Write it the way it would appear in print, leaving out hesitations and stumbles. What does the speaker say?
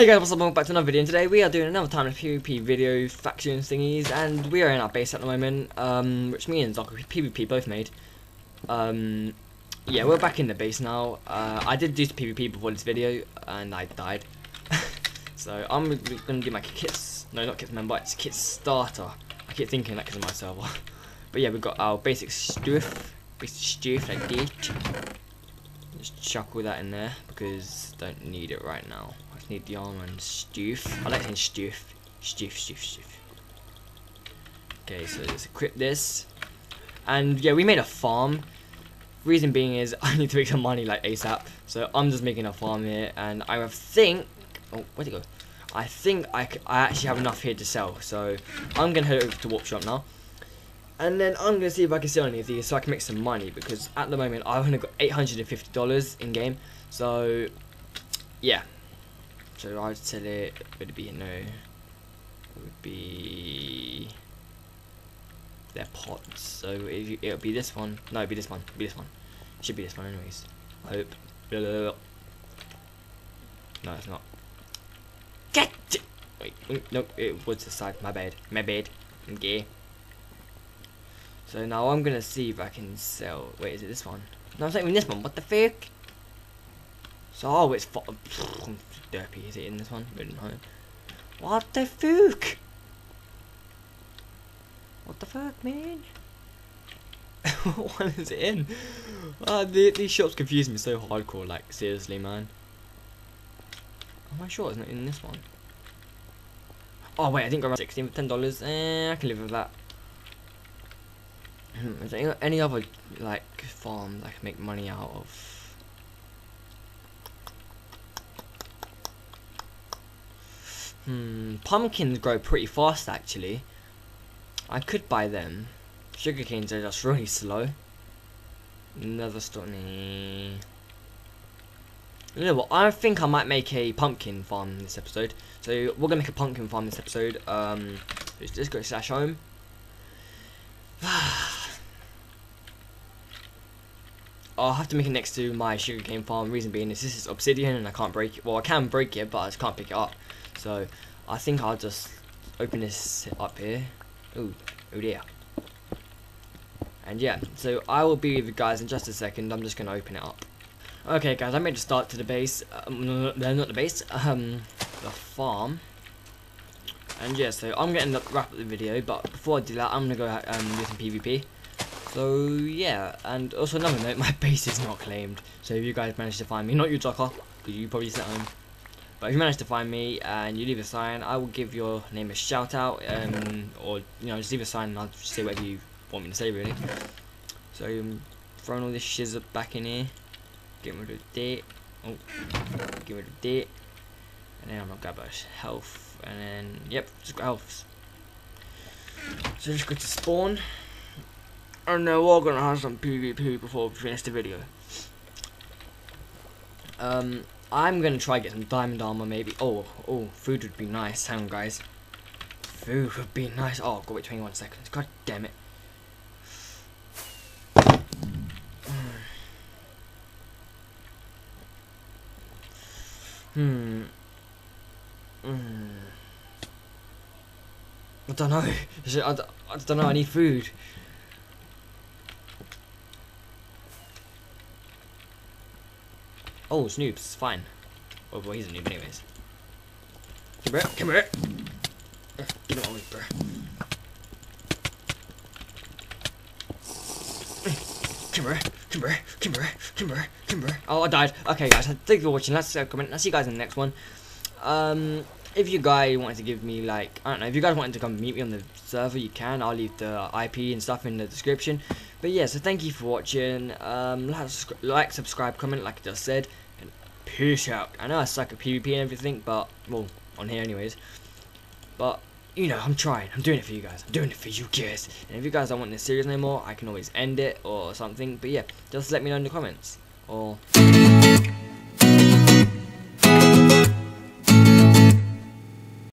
Hey guys, what's up? Welcome back to another video, and today we are doing another time of PvP video factions thingies, and we are in our base at the moment, which me and Doc PvP both made. Yeah, we're back in the base now. I did do PvP before this video, and I died. So I'm gonna do my kits, no not kits member, it's kit starter. I keep thinking that because of my server. But yeah, we've got our basic stuff like this. Just chuck all that in there because don't need it right now. I just need the armor and stuff. I like saying stuff. Stuff. Okay, so let's equip this. And yeah, we made a farm. Reason being is I need to make some money like ASAP. So I'm just making a farm here, and I think. Oh, where'd it go? I think I actually have enough here to sell. So I'm gonna head over to Warp Shop now. And then I'm going to see if I can sell any of these so I can make some money, because at the moment I've only got $850 in game. So, yeah. So I'd sell it. Would it be, no. It would be. They're pots. So it'll be this one. No, it'll be this one. It'll be this one. It should be this one, anyways. I hope. Blah, blah, blah. No, it's not. Get it! Wait, nope, it was the side. My bad. My bad. Okay. So now I'm gonna see if I can sell. Wait, is it this one? No, it's not even this one. What the fuck? So, oh, it's derpy. Is it in this one? What the fuck? What the fuck, man? What one is it in? These shops confuse me so hardcore. Like, seriously, man. Am I sure it's not in this one? Oh wait, I think I got 16 for $10. I can live with that. Is there any other like farm that I can make money out of? Pumpkins grow pretty fast actually. I could buy them. Sugar canes are just really slow. Another stony. You know what? I think I might make a pumpkin farm this episode. So we're gonna make a pumpkin farm this episode. Just go slash home. I'll have to make it next to my sugarcane farm. Reason being is this is obsidian and I can't break it. Well, I can break it, but I just can't pick it up. So I think I'll just open this up here. Ooh, oh dear. And yeah, so I will be with you guys in just a second. I'm just gonna open it up. Okay, guys, I made a start to the base. No, not the base. The farm. And yeah, so I'm gonna wrap up the video. But before I do that, I'm gonna go do some PvP. So yeah, and also another note, my base is not claimed. So if you guys manage to find me, not you Docker, because you probably sit home. But if you manage to find me and you leave a sign, I will give your name a shout out, or you know, just leave a sign and I'll just say whatever you want me to say really. So throwing all this shizzle back in here, get rid of that. Oh, get rid of that, and then I'm gonna grab a health, and then yep, just got health. So just go to spawn. And now we're gonna have some PvP before we finish the video. I'm gonna try get some diamond armor maybe. Oh, food would be nice. Hang on, guys. Food would be nice. Oh, go wait 21 seconds. God damn it. I don't know. I don't know. I need food. Oh, Snoop's fine. Oh boy, he's a noob anyways. Come here. Get him away, bro. Come here. Oh, I died. Okay, guys, thank you for watching. That's a comment. I'll see you guys in the next one. If you guys wanted to give me, like, I don't know, if you guys wanted to come meet me on the server, you can. I'll leave the IP and stuff in the description. But yeah, so thank you for watching. Like, subscribe, comment, like I just said, and peace out. I know I suck at PvP and everything, but, well, on here anyways. But, you know, I'm trying. I'm doing it for you guys. I'm doing it for you guys. And if you guys don't want this series anymore, I can always end it or something. But yeah, just let me know in the comments. Or...